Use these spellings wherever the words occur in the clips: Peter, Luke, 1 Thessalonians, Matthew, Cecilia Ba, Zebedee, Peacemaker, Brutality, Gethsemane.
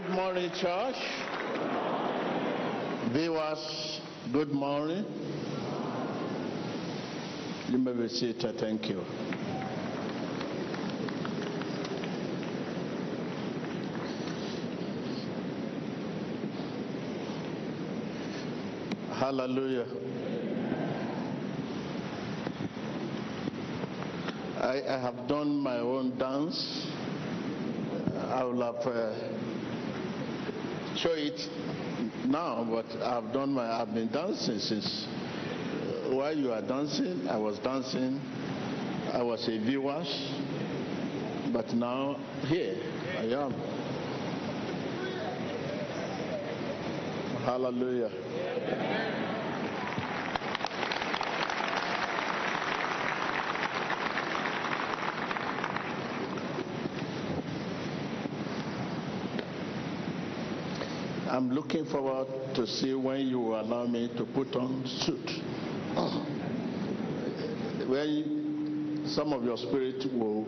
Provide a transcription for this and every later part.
Good morning, church. Viewers, good morning. You may be seated. Thank you. Hallelujah. I have done my own dance. I will have show it now, but I've been dancing since. While you are dancing, I was dancing. I was a viewer, but now here I am. Hallelujah. I'm looking forward to see when you allow me to put on suit. When some of your spirit will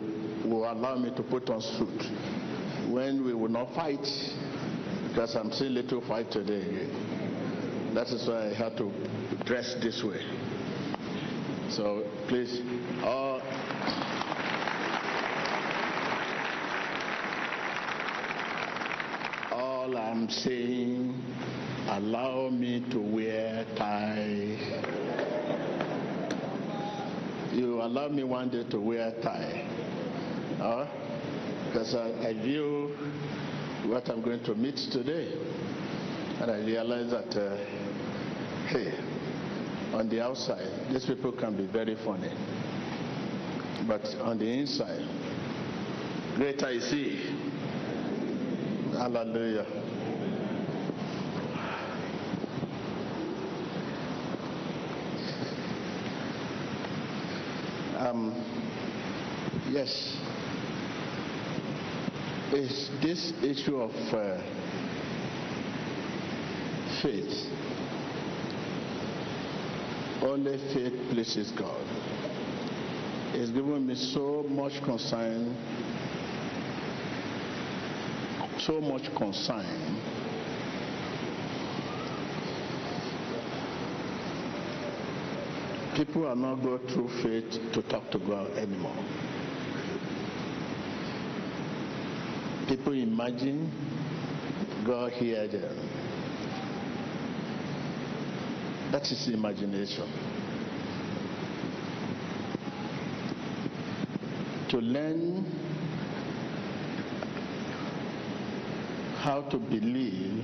allow me to put on suit. When we will not fight, because I'm seeing little fight today. That is why I had to dress this way. So please, all I'm saying, allow me to wear tie. You allow me one day to wear tie, because I view what I'm going to meet today, and I realize that hey, on the outside these people can be very funny, but on the inside, greater is He. Hallelujah. Yes, it's this issue of faith. Only faith pleases God. It's given me so much concern. So much concern. People are not going through faith to talk to God anymore. People imagine God hears them. That is imagination. To learn how to believe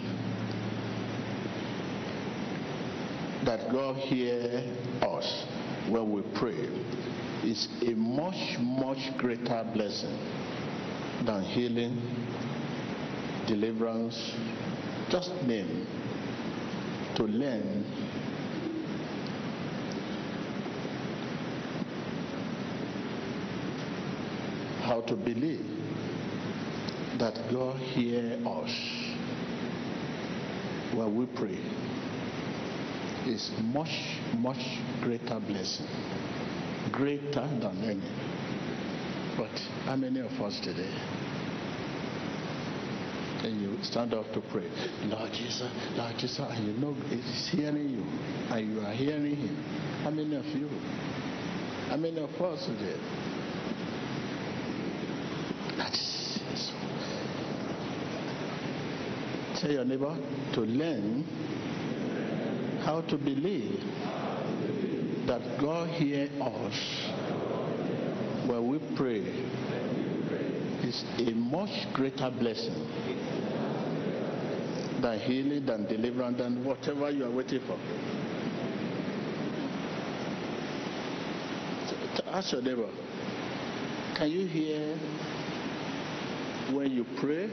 that God hears us when we pray is a much, much greater blessing than healing, deliverance, just name. To learn how to believe that God hears us when we pray is much, much greater blessing, greater than any. But how many of us today? And you stand up to pray, Lord Jesus, and you know He's hearing you, and you are hearing Him. How many of you? How many of us today? Tell your neighbor to learn how to believe that God hears us when we pray is a much greater blessing than healing, than deliverance, than whatever you are waiting for. Ask your neighbor, can you hear when you pray?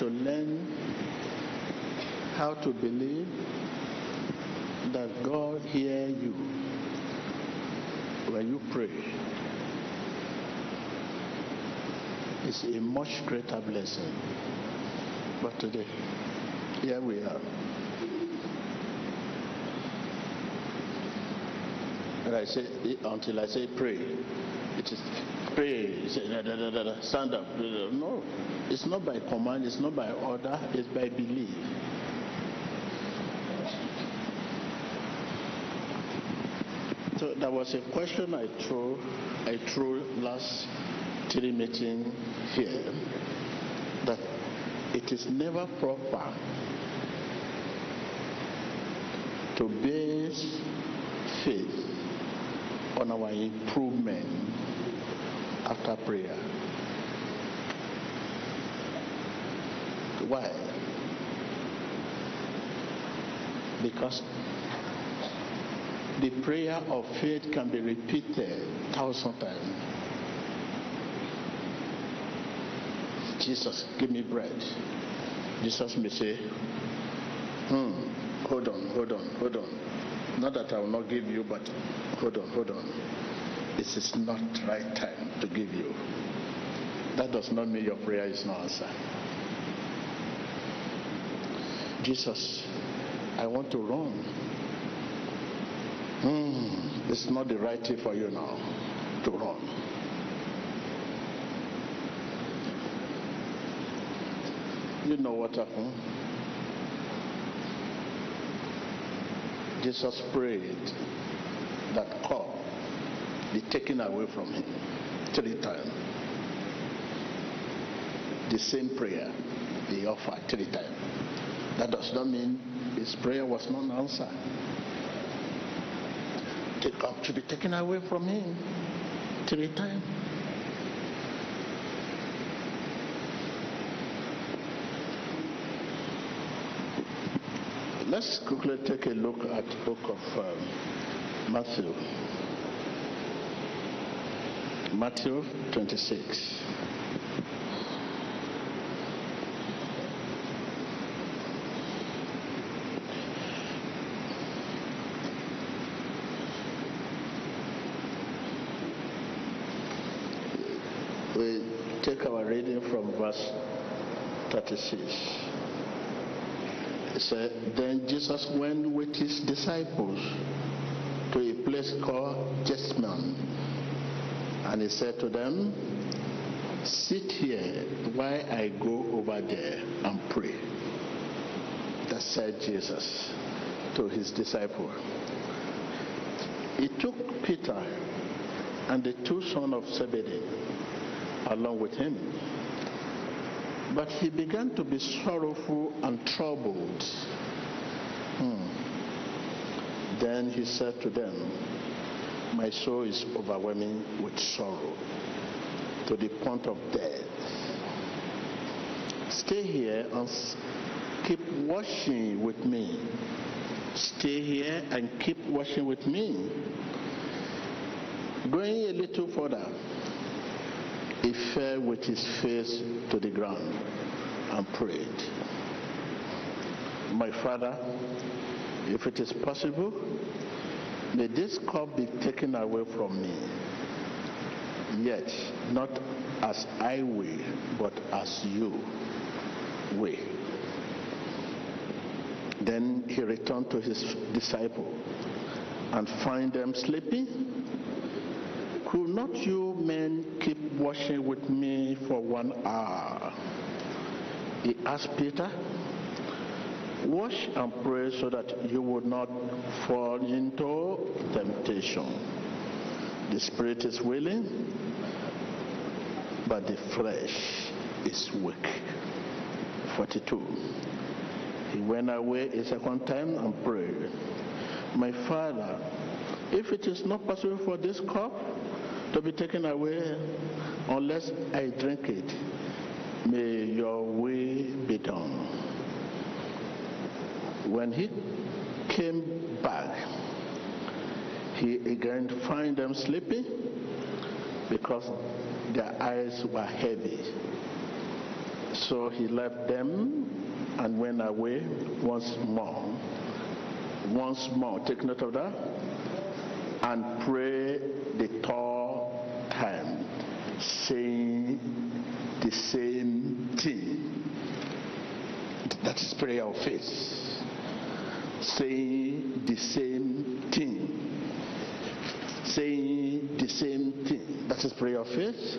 To learn how to believe that God hears you when you pray is a much greater blessing. But today, here we are. And I say, until I say pray. It is pray. You say, da, da, da, da, stand up. No, it's not by command. It's not by order. It's by belief. So there was a question I threw last 3 meeting here, that it is never proper to base faith on our improvement after prayer. Why? Because the prayer of faith can be repeated 1,000 times. Jesus, give me bread. Jesus may say, hold on. Not that I will not give you, but hold on. This is not the right time to give you. That does not mean your prayer is not answered. Jesus, I want to run. It's not the right thing for you now to run. You know what happened? Jesus prayed that cup be taken away from him 3 times. The same prayer he offered 3 times. That does not mean his prayer was not answered. The cup to be taken away from him 3 times. Let's quickly take a look at the book of Matthew. Matthew 26. Reading from verse 36. It said, then Jesus went with his disciples to a place called Gethsemane, and he said to them, sit here while I go over there and pray. That said Jesus to his disciple. He took Peter and the 2 sons of Zebedee along with him. But he began to be sorrowful and troubled. Then he said to them, my soul is overwhelming with sorrow to the point of death. Stay here and keep watching with me. Stay here and keep watching with me. Going a little further, he fell with his face to the ground and prayed. My Father, if it is possible, may this cup be taken away from me. Yet, not as I will, but as you will. Then he returned to his disciples and found them sleeping. Do not you men keep watching with me for 1 hour? He asked Peter, watch and pray so that you would not fall into temptation. The spirit is willing, but the flesh is weak. 42. He went away a second time and prayed, my Father, if it is not possible for this cup to be taken away unless I drink it, may your will be done. When he came back, he again found them sleeping because their eyes were heavy. So he left them and went away once more. Once more, take note of that, and pray the time, saying the same thing. That is prayer of faith. Saying the same thing. saying the same thing. That is prayer of faith.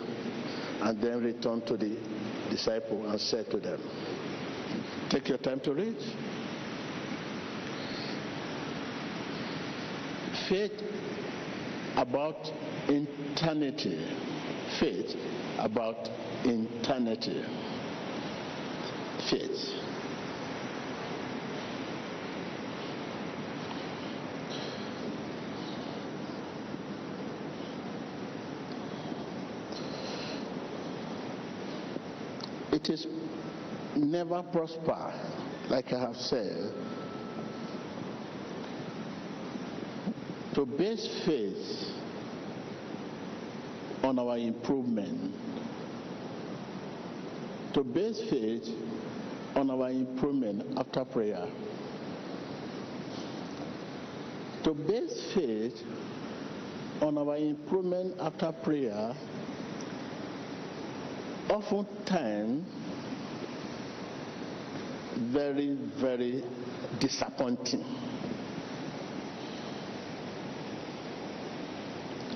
And then returned to the disciple and said to them, take your time to read. Faith about eternity. Faith about eternity. Faith. It is never prosper, like I have said. To base faith on our improvement, to base faith on our improvement after prayer, to base faith on our improvement after prayer oftentimes very, very disappointing.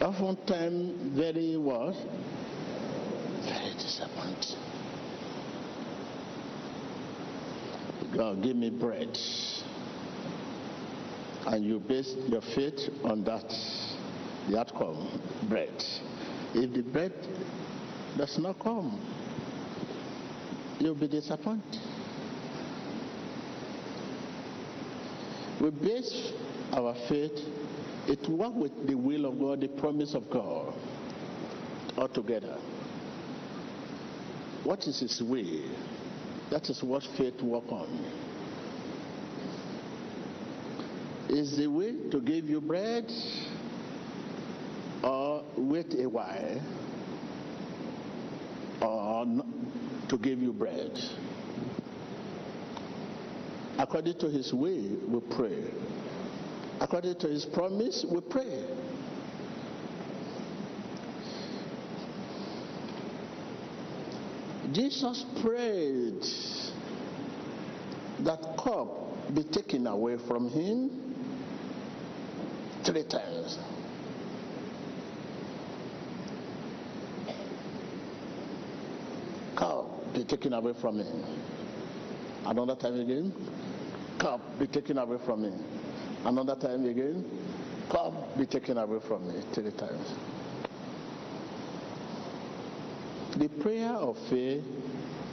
Oftentimes very what? Very disappointing. God, give me bread. And you base your faith on that, the outcome, bread. If the bread does not come, you'll be disappointed. We base our faith, it works with the will of God, the promise of God, altogether. What is His will? That is what faith works on. Is the will to give you bread, or wait a while, or to give you bread? According to His will, we pray. According to His promise, we pray. Jesus prayed that cup be taken away from Him 3 times. Be taken away from me. Another time again, cup be taken away from me. Another time again, cup be taken away from me. 3 times. The prayer of faith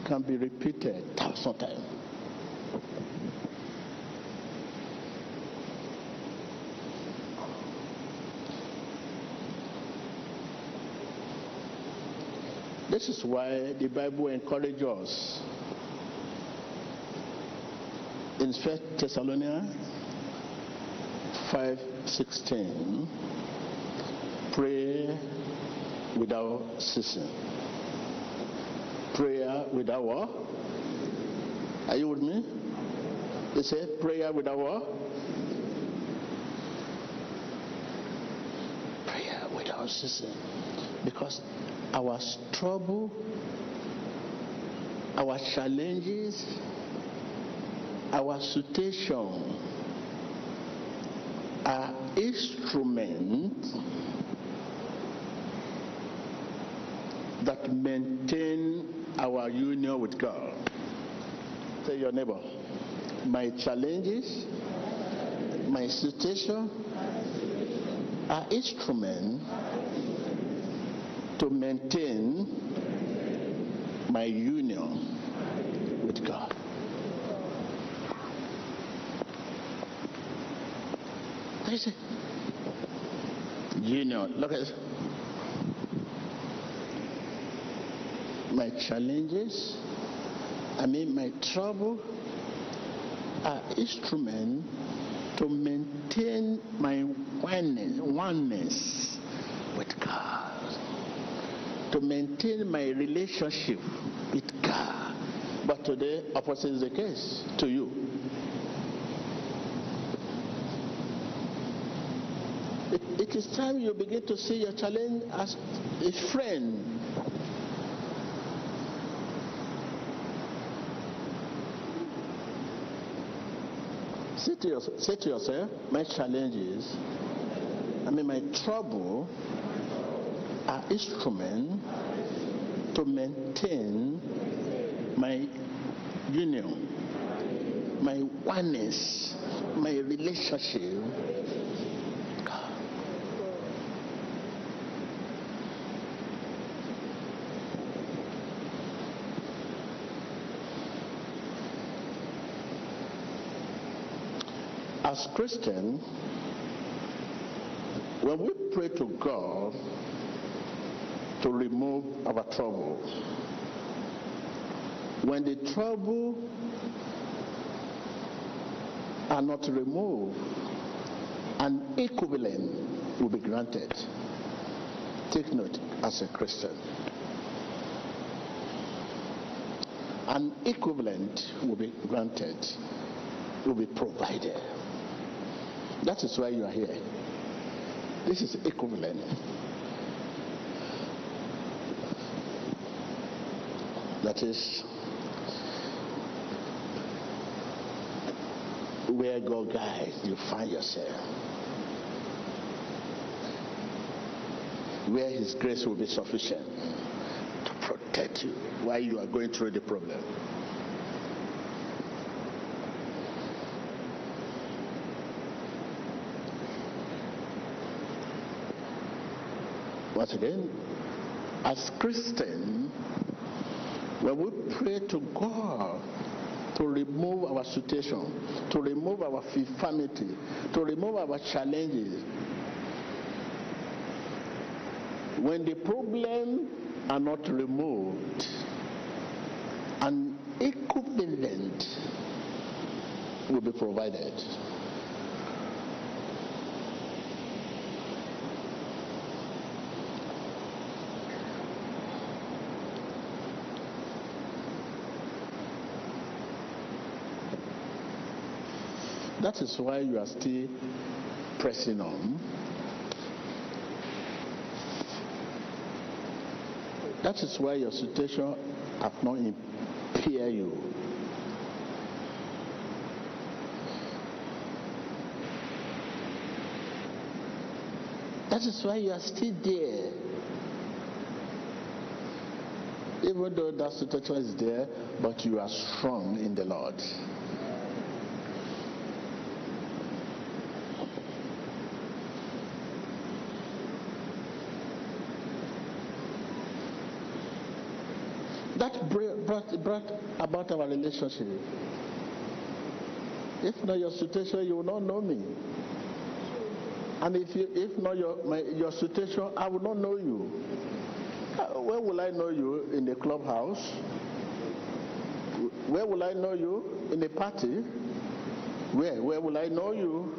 can be repeated 1,000 times. This is why the Bible encourages us in 1 Thessalonians 5:16, pray without ceasing. Prayer without what? Are you with me? They say prayer without what? Prayer without ceasing. Because our trouble, our challenges, our situation are instruments that maintain our union with God. Tell your neighbor, my challenges, my situation are instruments to maintain my union with God. What is it? Union. Look at this. My challenges, my trouble are instrument to maintain my oneness with God. To maintain my relationship with God. But today, opposite is the case to you. It is time you begin to see your challenge as a friend. Say to yourself, my challenges, may my trouble an instrument to maintain my union, my oneness, my relationship. As Christians, when we pray to God to remove our trouble, when the trouble are not removed, an equivalent will be granted. Take note, as a Christian, an equivalent will be granted, will be provided. That is why you are here. This is equivalent. That is where God guides you find yourself. Where His grace will be sufficient to protect you while you are going through the problem. Once again, as Christians, when we pray to God to remove our situation, to remove our infirmity, to remove our challenges, when the problems are not removed, an equivalent will be provided. That is why you are still pressing on. That is why your situation has not impaired you. That is why you are still there. Even though that situation is there, but you are strong in the Lord. That brought about our relationship. If not your situation, you will not know me. And if not your situation, I will not know you. Where will I know you? In the clubhouse? Where will I know you? In the party? Where will I know you?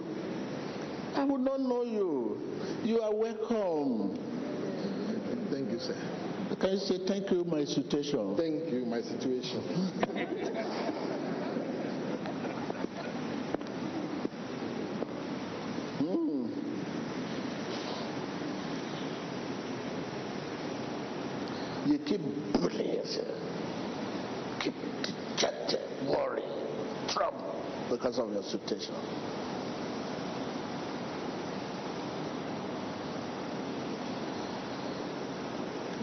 I will not know you. You are welcome. Thank you, sir. Can you say, thank you, my situation? Thank you, my situation. You keep bullying yourself. Keep dejected, worry, trouble because of your situation.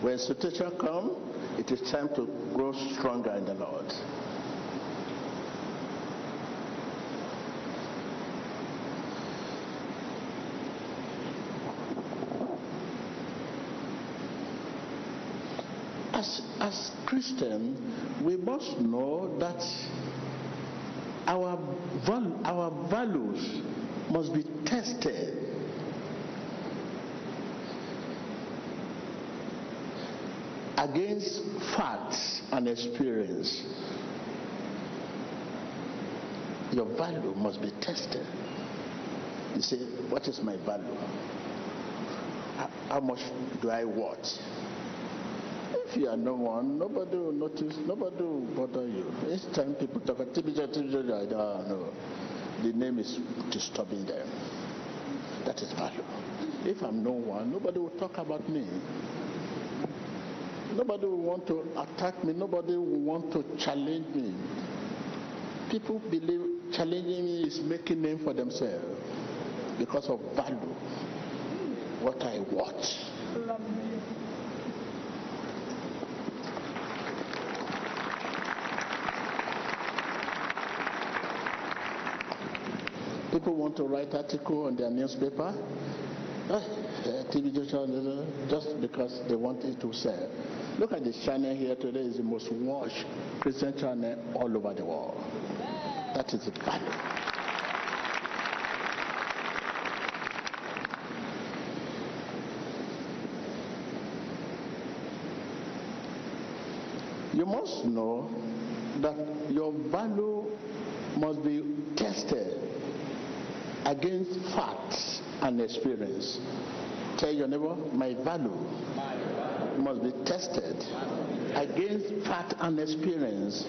When situation comes, it is time to grow stronger in the Lord. As Christians, we must know that our values must be tested. Against facts and experience, your value must be tested. You say, what is my value? How much do I worth? If you are no one, nobody will notice, nobody will bother you. Each time people talk, the name is disturbing them. That is value. If I'm no one, nobody will talk about me. Nobody will want to attack me. Nobody will want to challenge me. People believe challenging me is making name for themselves because of value. what I want. People want to write article on their newspaper TV channel just because they want it to sell. Look at this channel here today is the most watched Christian channel all over the world. That is the value. You must know that your value must be tested against facts and experience. Tell your neighbor, my value must be tested against fact and experience.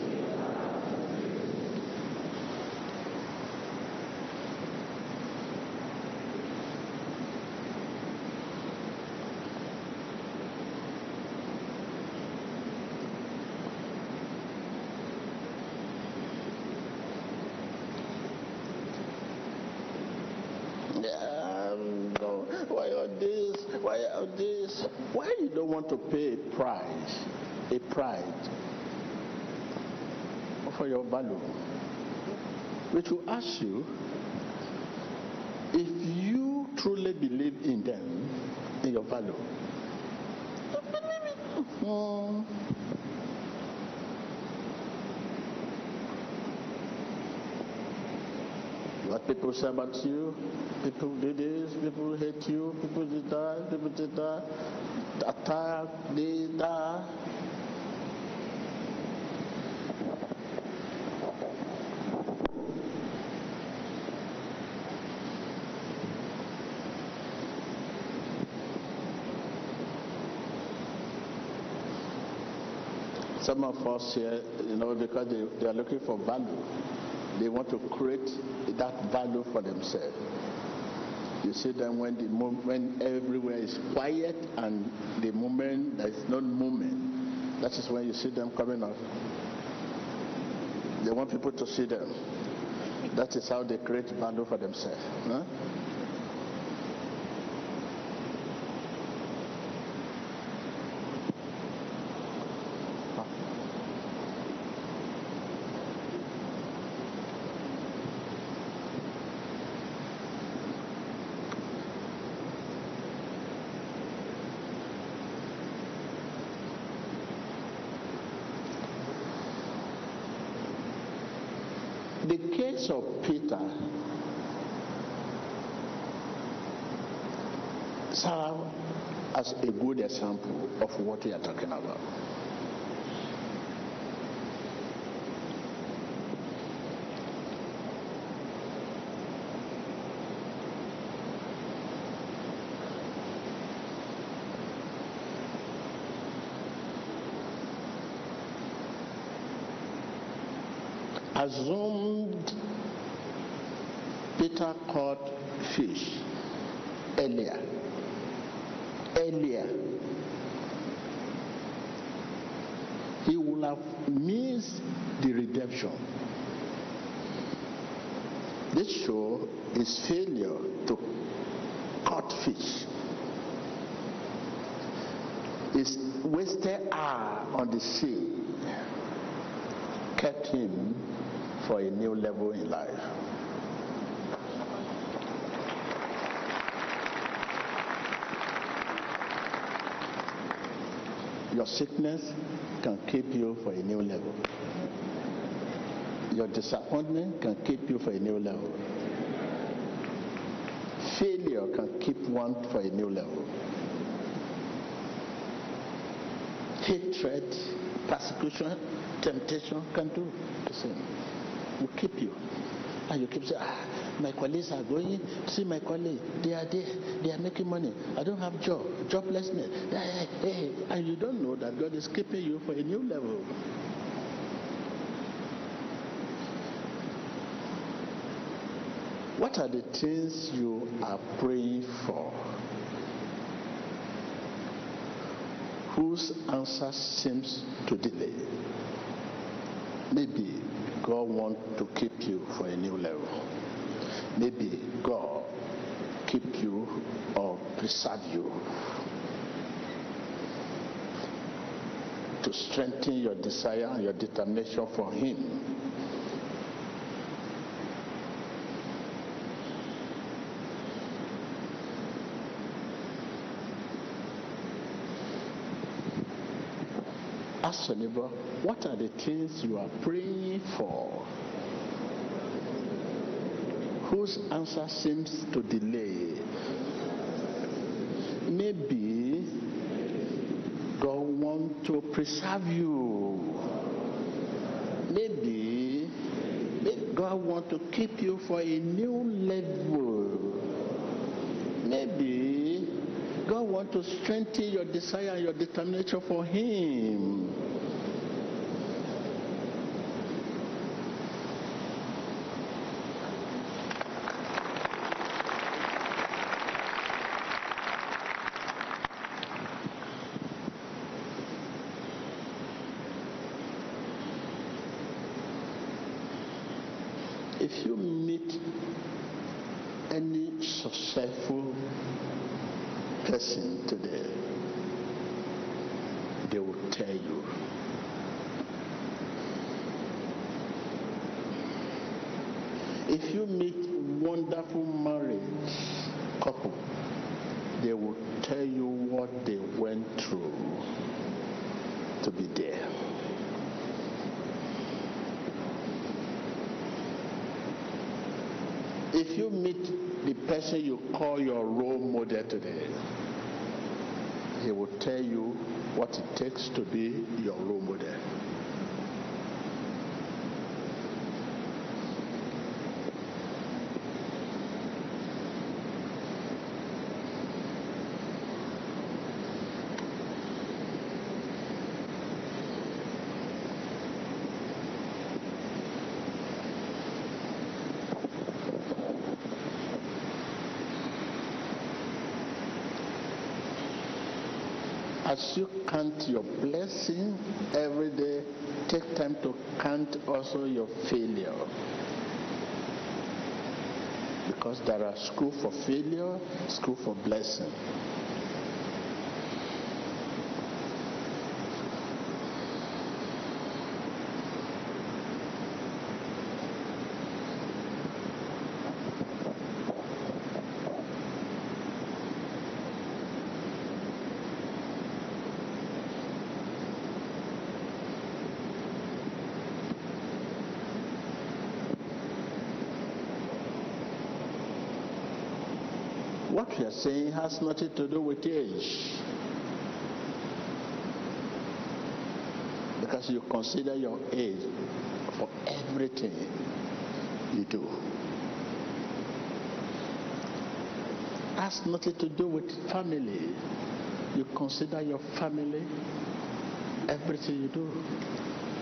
Why you don't want to pay a price for your value, which will ask you if you truly believe in them, in your value. What people say about you, people do this, people hate you, people do that, people do that, attack, do that. Some of us here, because they are looking for value. They want to create that value for themselves. You see them when everywhere is quiet and the movement there is no movement. That is when you see them coming up. They want people to see them. That is how they create value for themselves. Huh? The case of Peter serves as a good example of what we are talking about. Assumed Peter caught fish earlier, he would have missed the redemption. This shows his failure to catch fish. His wasted hour on the sea kept him for a new level in life. Your sickness can keep you for a new level. Your disappointment can keep you for a new level. Failure can keep one for a new level. Hatred, persecution, temptation can do the same. Will keep you. And you keep saying, my colleagues are going, see my colleagues, they are there, they are making money. I don't have job, joblessness. And you don't know that God is keeping you for a new level. What are the things you are praying for? Whose answer seems to delay? Maybe God wants to keep you for a new level. Maybe God keep you or preserve you, to strengthen your desire and your determination for Him. Ask your neighbor, what are the things you are praying for whose answer seems to delay? Maybe God wants to preserve you. Maybe God wants to keep you for a new level. Maybe God wants to strengthen your desire and your determination for Him. If you meet any successful person today, they will tell you, if you meet wonderful married couple, they will tell you what they went through to be there. If you meet the person you call your role model today, he will tell you what it takes to be your role model. As you count your blessing every day, take time to count also your failure. Because there are school for failure, school for blessing. What you are saying has nothing to do with age, because you consider your age for everything you do. Has nothing to do with family. You consider your family everything you do.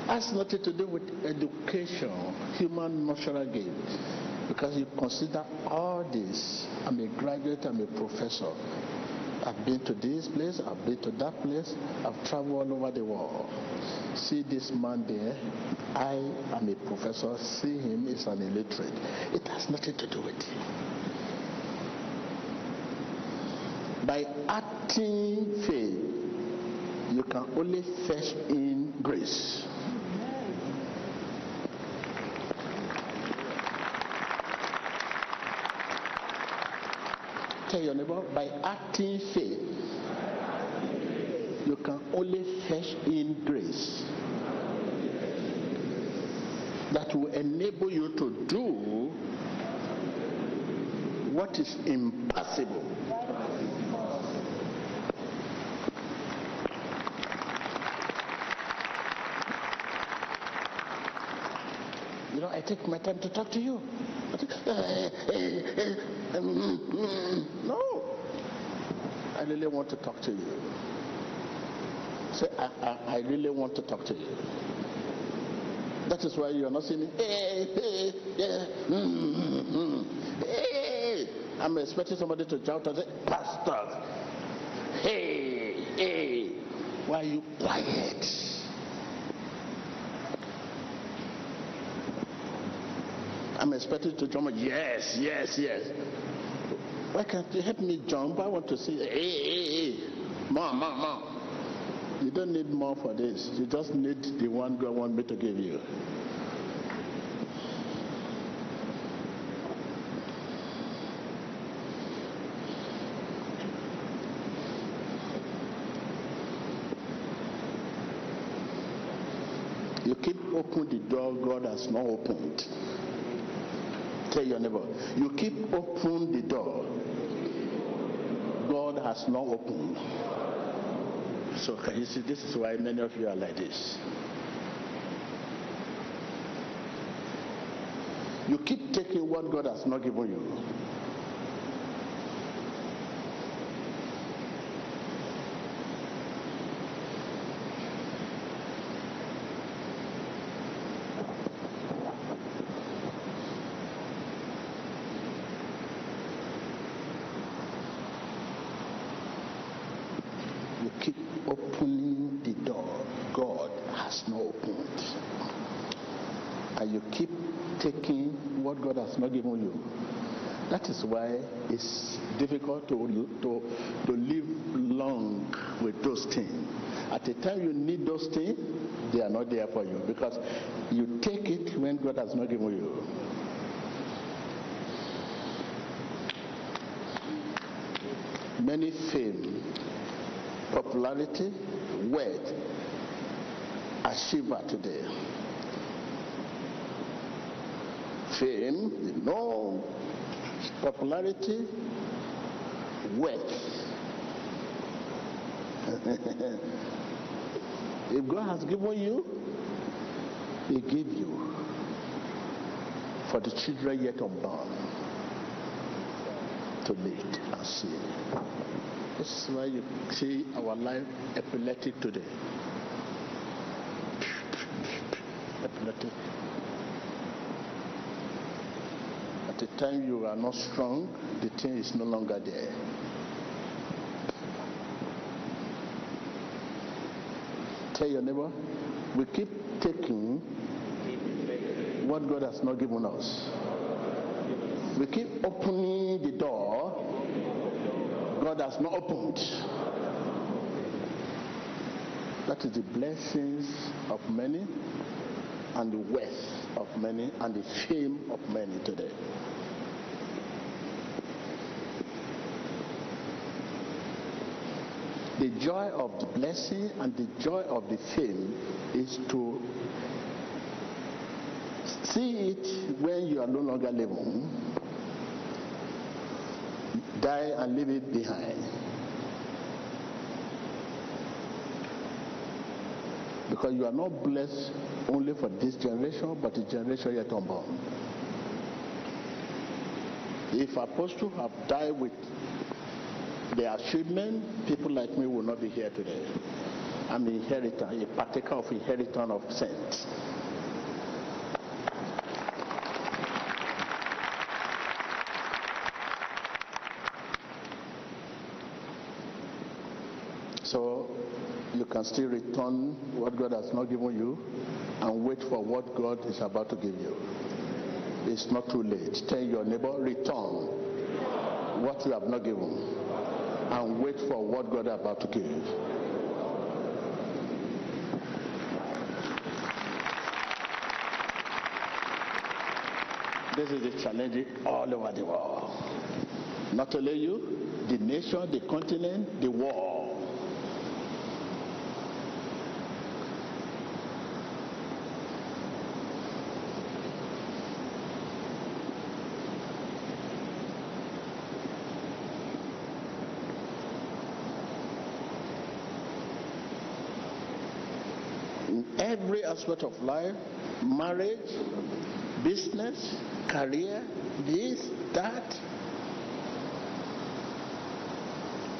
Has nothing to do with education, human natural gain. Because you consider all this, I'm a graduate, I'm a professor. I've been to this place, I've been to that place, I've traveled all over the world. See this man there, I am a professor, see him as an illiterate. It has nothing to do with it. By acting faith, you can only fetch in grace. Tell your neighbor, by acting faith, you can only fetch in grace that will enable you to do what is impossible. You know, I take my time to talk to you. No, I really want to talk to you. Say, I really want to talk to you. That is why you are not saying, hey. I'm expecting somebody to shout and say, Pastor, hey, why are you quiet? I'm expected to jump. Yes. Why can't you help me jump? I want to see. Hey, mom. You don't need more for this. You just need the one God wants me to give you. You keep open the door God has not opened. Tell your neighbor, you keep open the door God has not opened. So can you see, this is why many of you are like this. You keep taking what God has not given you. God has not given you. That is why it's difficult to live long with those things. At the time you need those things, they are not there for you, because you take it when God has not given you. Many fame, popularity, wealth are Shiva today. Fame, you know, popularity, wealth. If God has given you, He gave you for the children yet unborn to lead and see. This is why you see our life epileptic today. Epileptic. At the time you are not strong, the thing is no longer there. Tell your neighbor, we keep taking what God has not given us. We keep opening the door God has not opened. That is the blessings of many, and the wealth of many, and the fame of many today. The joy of the blessing and the joy of the fame is to see it when you are no longer living, die and leave it behind. Because you are not blessed only for this generation, but the generation yet unborn. If apostles have died with their achievement, people like me will not be here today. I'm an inheritor, a partaker of inheritance of saints. You can still return what God has not given you and wait for what God is about to give you. It's not too late. Tell your neighbor, return what you have not given and wait for what God is about to give you. This is the challenge all over the world. Not only you, the nation, the continent, the world. Every aspect of life, marriage, business, career, this, that.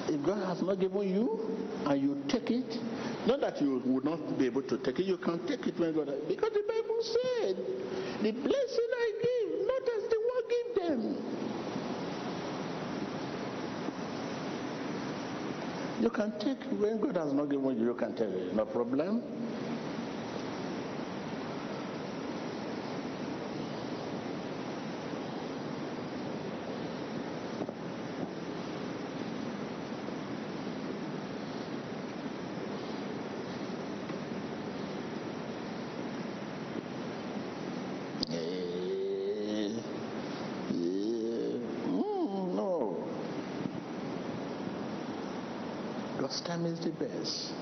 If God has not given you and you take it, not that you would not be able to take it, you can take it when God has, because the Bible said, the blessing I give, not as the world give them. You can take when God has not given you, you can take it, no problem. God's time is the best.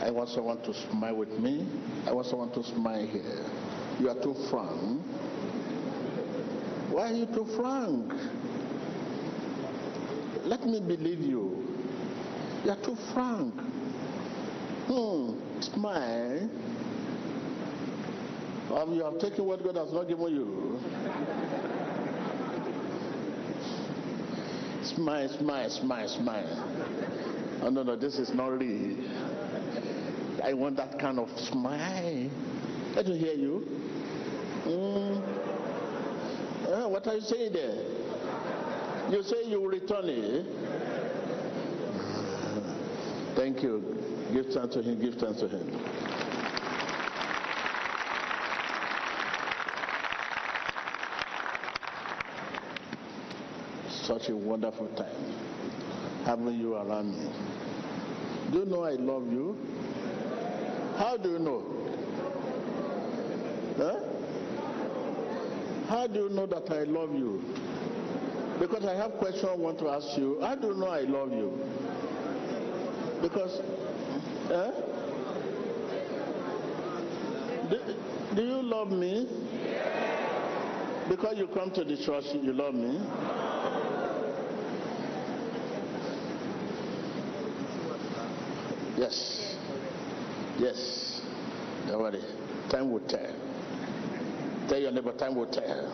I want someone to smile with me. I want someone to smile here. You are too frank. Why are you too frank? Let me believe you. You are too frank. Smile. Or you have taken what God has not given you. Smile, smile, smile, smile. Oh, no, this is not real. I want that kind of smile. Let me hear you. Oh, what are you saying there? You say you will return it. Thank you. Give thanks to him. Give thanks to him. Such a wonderful time having you around me. Do you know I love you? How do you know? Huh? How do you know that I love you? Because I have question I want to ask you. How do you know I love you? Because, do you love me? Because you come to the church, you love me? Yes. Yes. Don't worry. Time will tell. Tell your neighbor, time will tell.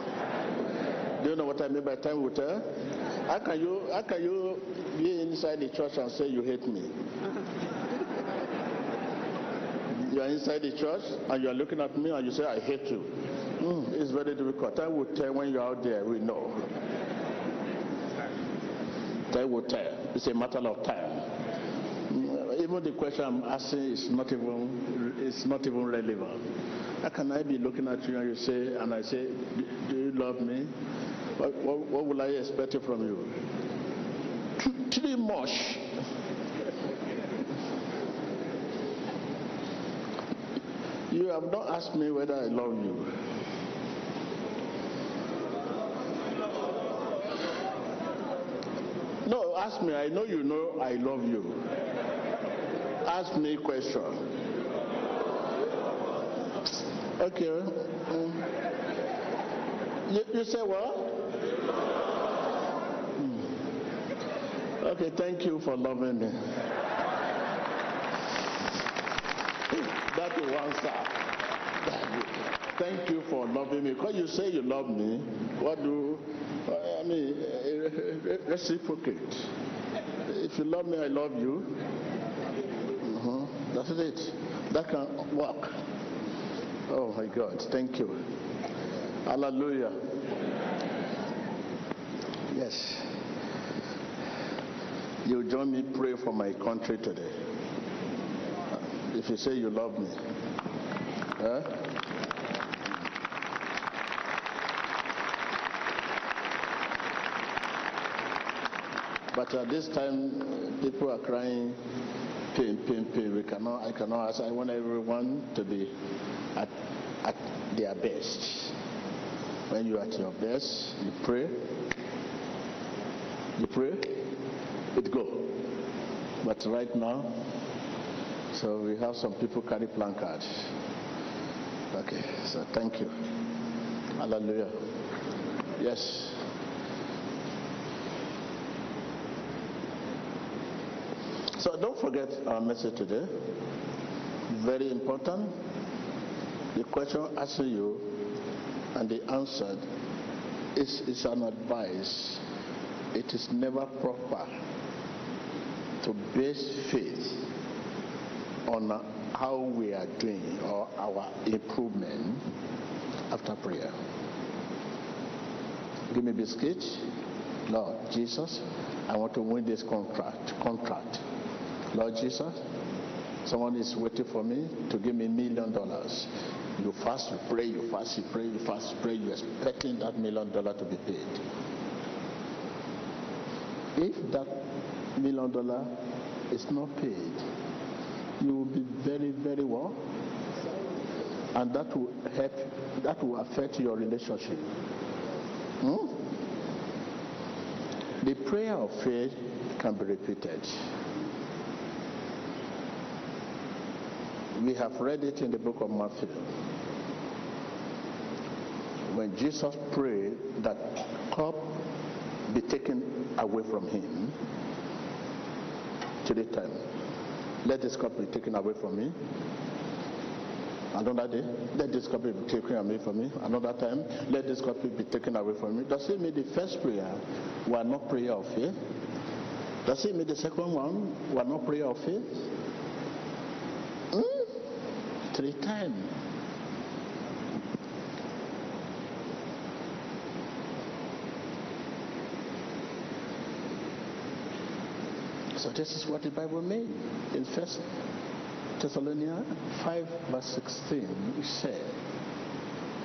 Do you know what I mean by time will tell? How can you be inside the church and say you hate me? You are inside the church and you are looking at me and you say I hate you. It's very difficult. Time will tell when you are out there. We know. Time will tell. It's a matter of time. Even the question I'm asking is not even relevant. How can I be looking at you and you say, and I say, do you love me? What will I expect from you? Too much. You have not asked me whether I love you. No, ask me. I know you know I love you. Ask me a question. Okay. You say what? Okay, thank you for loving me. That is one star. Thank you for loving me. Because you say you love me, what do I mean? Reciprocate. If you love me, I love you. That is it. That can work. Oh my God! Thank you. Hallelujah. Yes. You join me pray for my country today. If you say you love me, But at this time, people are crying, pain, pain, pain. I cannot ask. I want everyone to be at their best. When you are at your best, you pray. You pray, it go. But right now, so we have some people carry placards. Okay, so thank you. Hallelujah. Yes. So don't forget our message today. Very important. The question asked you and the answer is an advice. It is never proper to base faith on how we are doing or our improvement after prayer. Give me biscuit, Lord Jesus. I want to win this contract. Lord Jesus, someone is waiting for me to give me $1 million. You fast, you pray, you fast, you pray, you fast, you pray. You're expecting that $1 million to be paid. If that $1 million is not paid, you will be very, very well, and that will help. That will affect your relationship. The prayer of faith can be repeated. We have read it in the book of Matthew. When Jesus prayed that cup be taken away from him, 3 times. Let this cup be taken away from me. Another day, let this cup be taken away from me. Another time, let this cup be taken away from me. Does it mean the first prayer were not prayer of faith? Does it mean the second one were not prayer of faith? 3 times. So this is what the Bible means. In 1 Thessalonians 5:16, it said,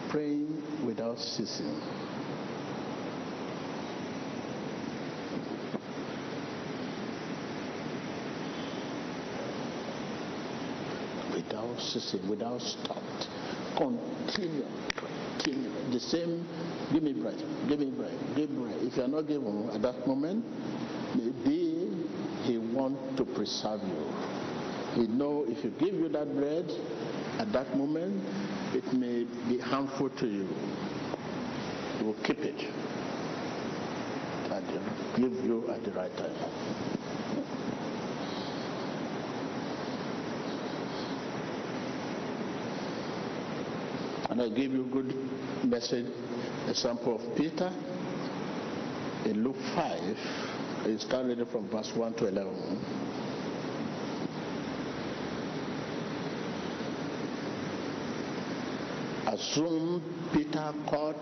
praying without ceasing. Without ceasing, without stop. Continue. The same, give me bread. If you are not given at that moment, maybe he wants to preserve you. He knows if you give you that bread at that moment, it may be harmful to you. He will keep it and give you at the right time. And I give you a good message, example of Peter in Luke 5. He started from verse 1 to 11. Assume Peter caught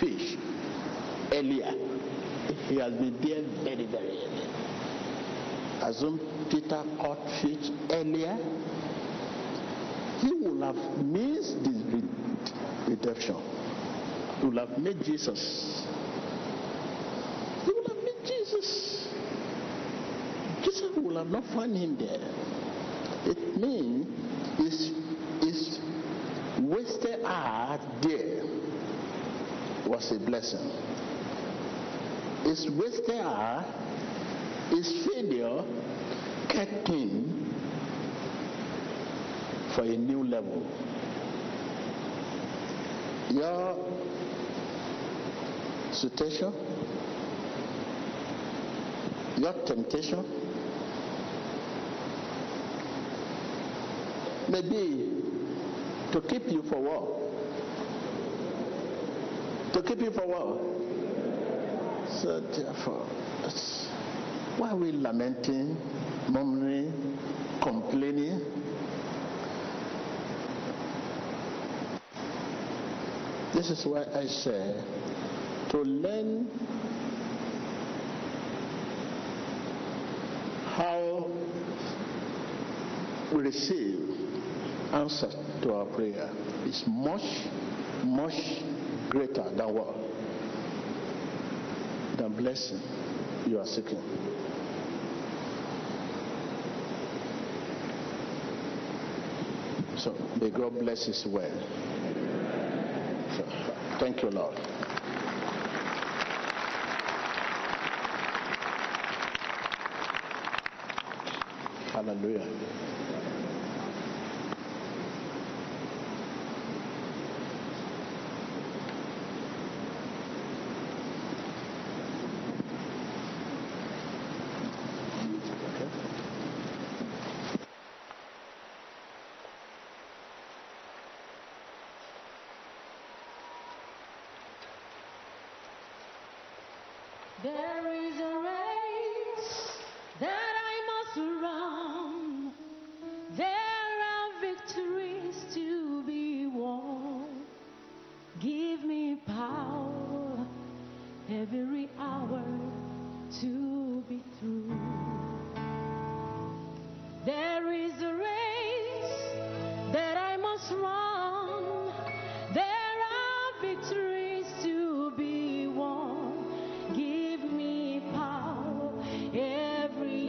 fish earlier. He has been there very, very early. Assume Peter caught fish earlier. He would have missed this redemption. He would have missed Jesus. He would have missed Jesus. Jesus would have not found him there. It means his wasted hour there was a blessing. His wasted hour, his failure kept him for a new level. Your situation, your temptation, maybe to keep you for what? To keep you for what? So therefore, why are we lamenting, murmuring, complaining? This is why I say to learn how we receive answer to our prayer is much, much greater than what? Than blessing you are seeking. So may God bless His word. So, thank you, Lord. Hallelujah. There is a race that I must run. There are victories to be won. Give me power every hour to be through. There is a race that I must run. There are victories to be won. Give me power every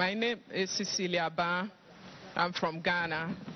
My name is Cecilia Ba. I'm from Ghana.